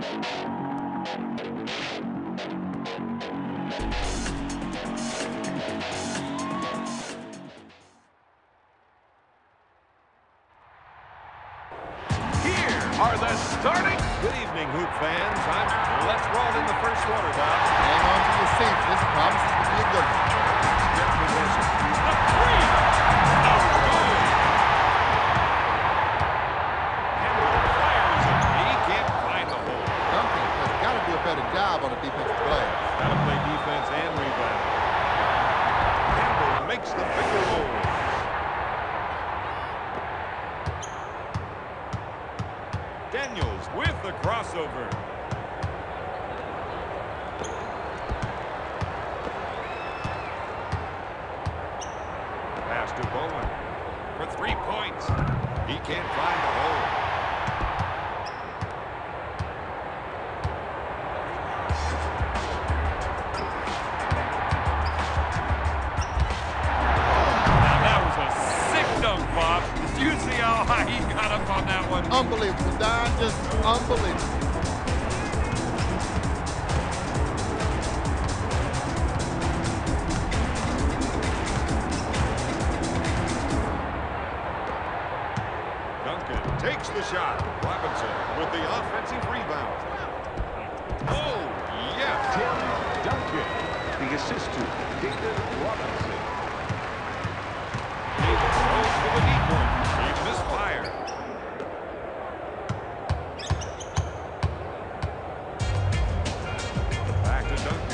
Are the starting? Good evening, Hoop fans. Let's roll in the first quarter, Bob. Hang on to your seats. This promises to be a good one. Good position. A three. Oh, Bowen. Campbell fires it. He can't find the hole. Duncan has got to do a better job on a defensive play. Got to play defense and rebound. Campbell makes the finger roll. Daniels with the crossover. Pass to Bowen for 3 points. He can't find the hole. Now that was a sick dunk, Bob. Did you see how high he got up on that one? Unbelievable. Just unbelievable. Duncan takes the shot. Robinson with the offensive rebound. Oh, yeah. Tim Duncan, the assist to David Robinson. David goes for the deep one. He misfired. Defensive foul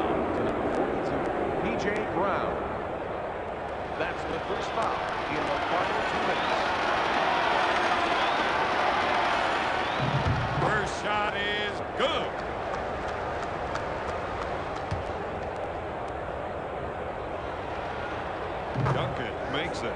to number 42, P.J. Brown. That's the first foul in the final 2 minutes. First shot is good. Duncan makes it.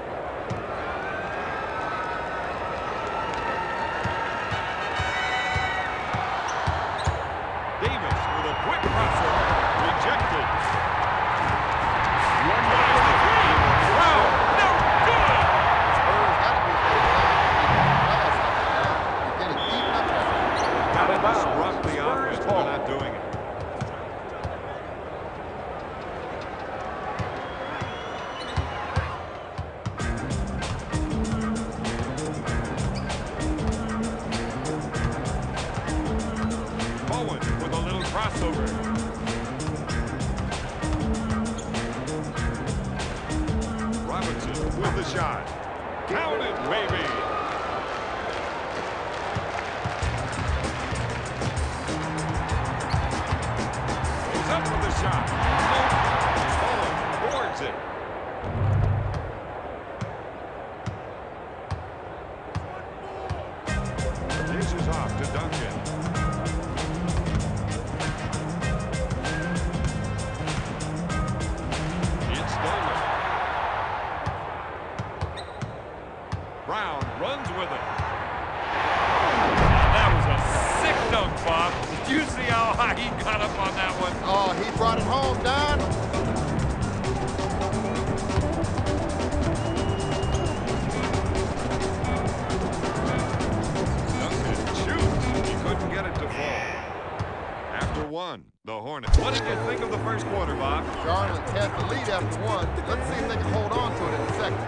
The Hornets. What did you think of the first quarter, Bob? Charlotte has the lead after one. Let's see if they can hold on to it in a second.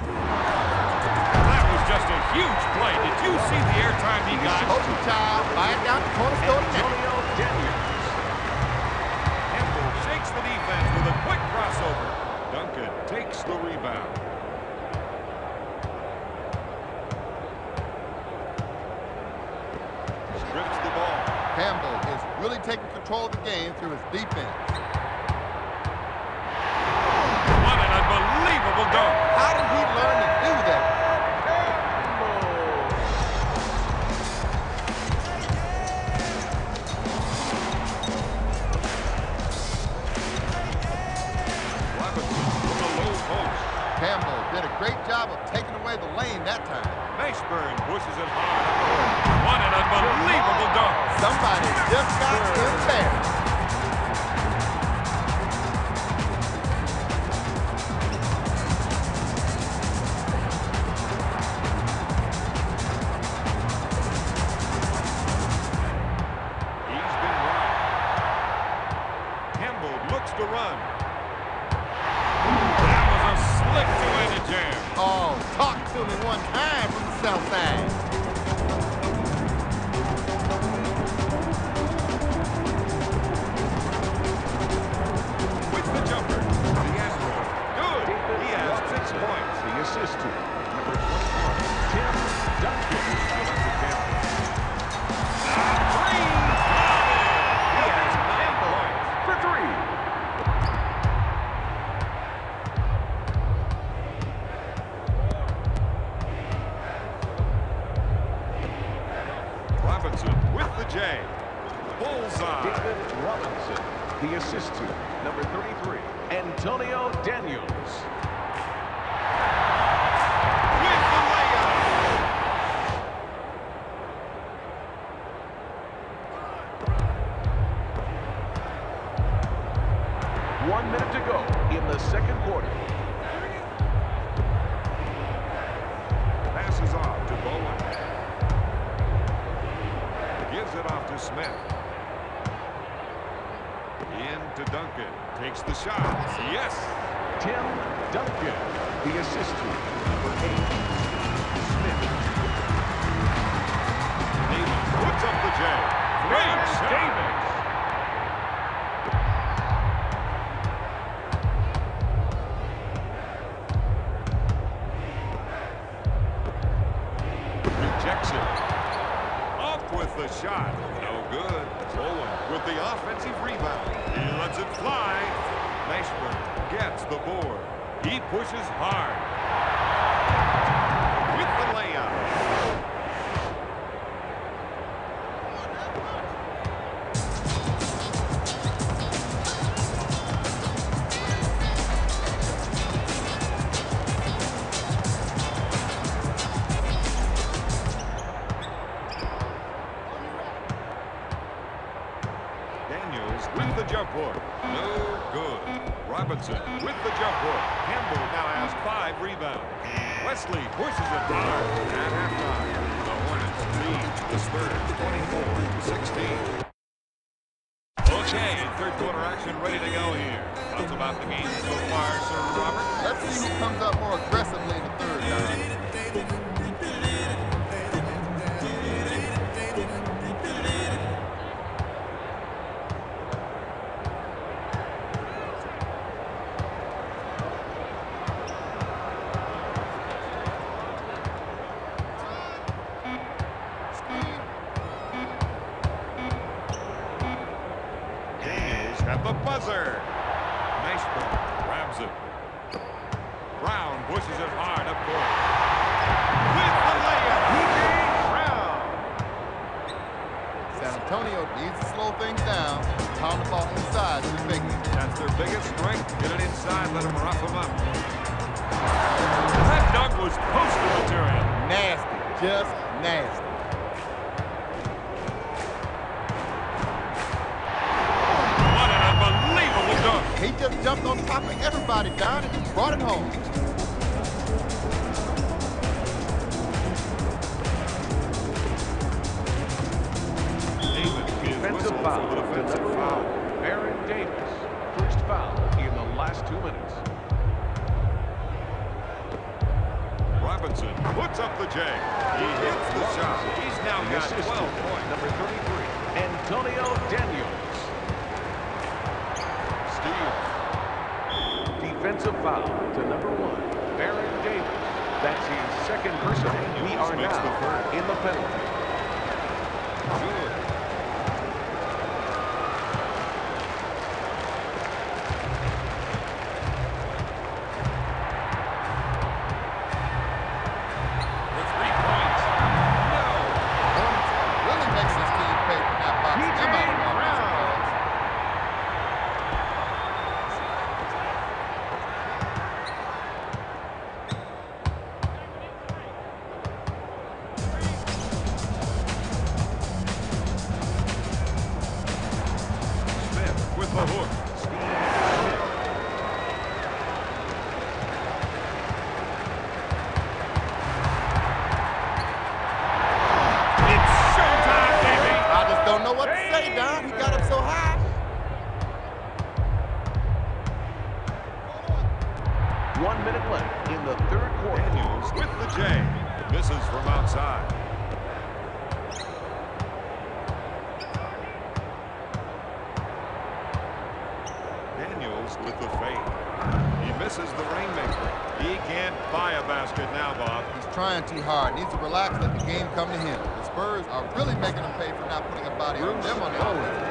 That was just a huge play. Did you see the airtime he got? Overtime, line down the corner store. Antonio Daniels. Campbell shakes the defense with a quick crossover. Duncan takes the rebound. Campbell is really taking control of the game through his defense. Did a great job of taking away the lane that time. Mayesburn pushes it hard. What an unbelievable dunk. Somebody just got embarrassed. With the jump hook. Campbell now has 5 rebounds. Wesley pushes it hard. At halftime, the Hornets lead the Spurs 24-16. Okay, third quarter action ready to go here. That's about the game so far, Sir Robert. Let's see who comes up more aggressively in the third down. 1 minute left in the third quarter. Daniels with the J. Misses from outside. Daniels with the fade. He misses the rainmaker. He can't buy a basket now, Bob. He's trying too hard. Needs to relax, let the game come to him. The Spurs are really making him pay for not putting a body on them on the offense.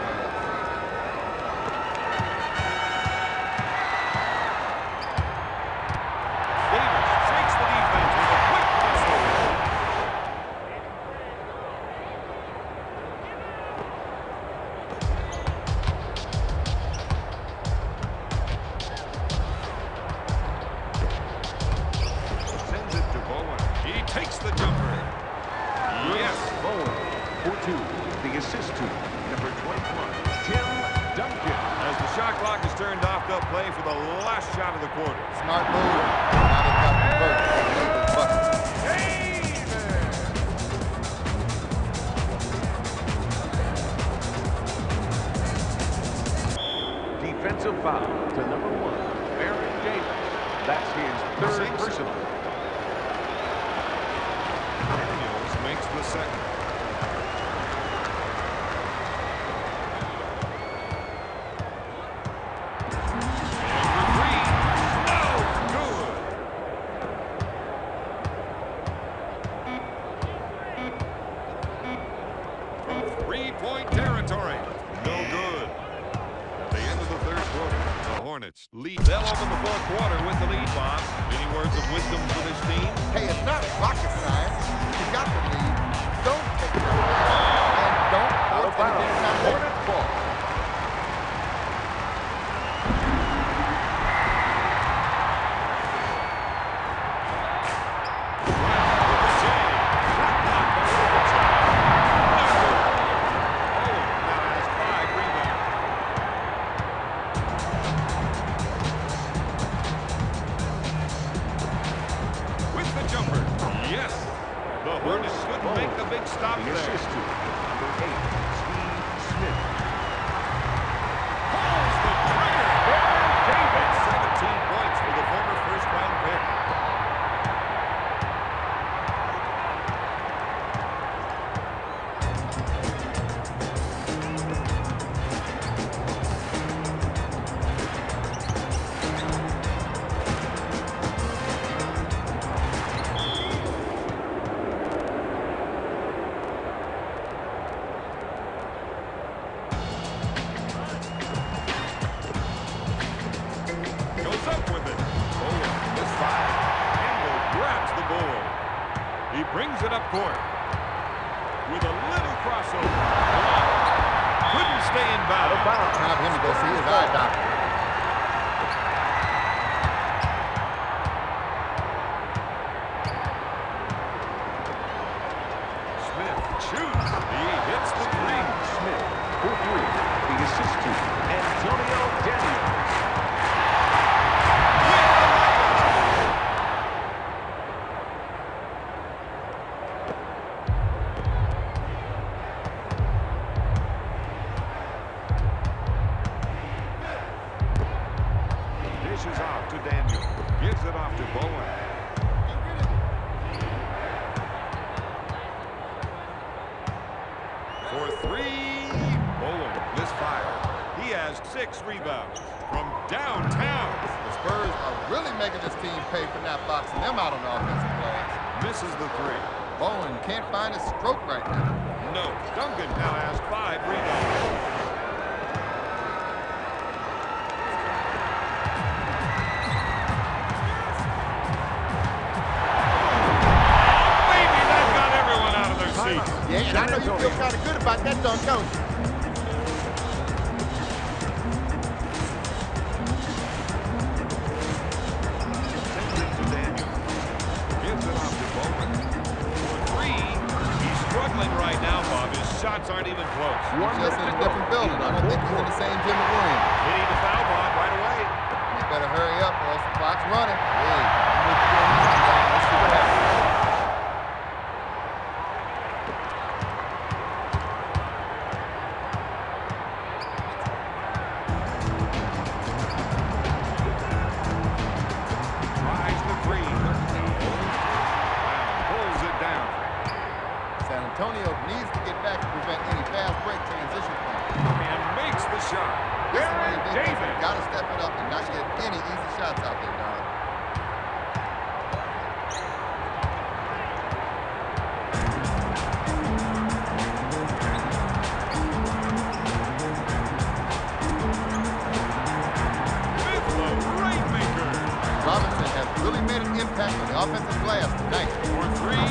impact on the offensive glass tonight. For three.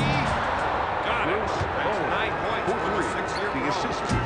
Got it. That's 9 points for the 6-year.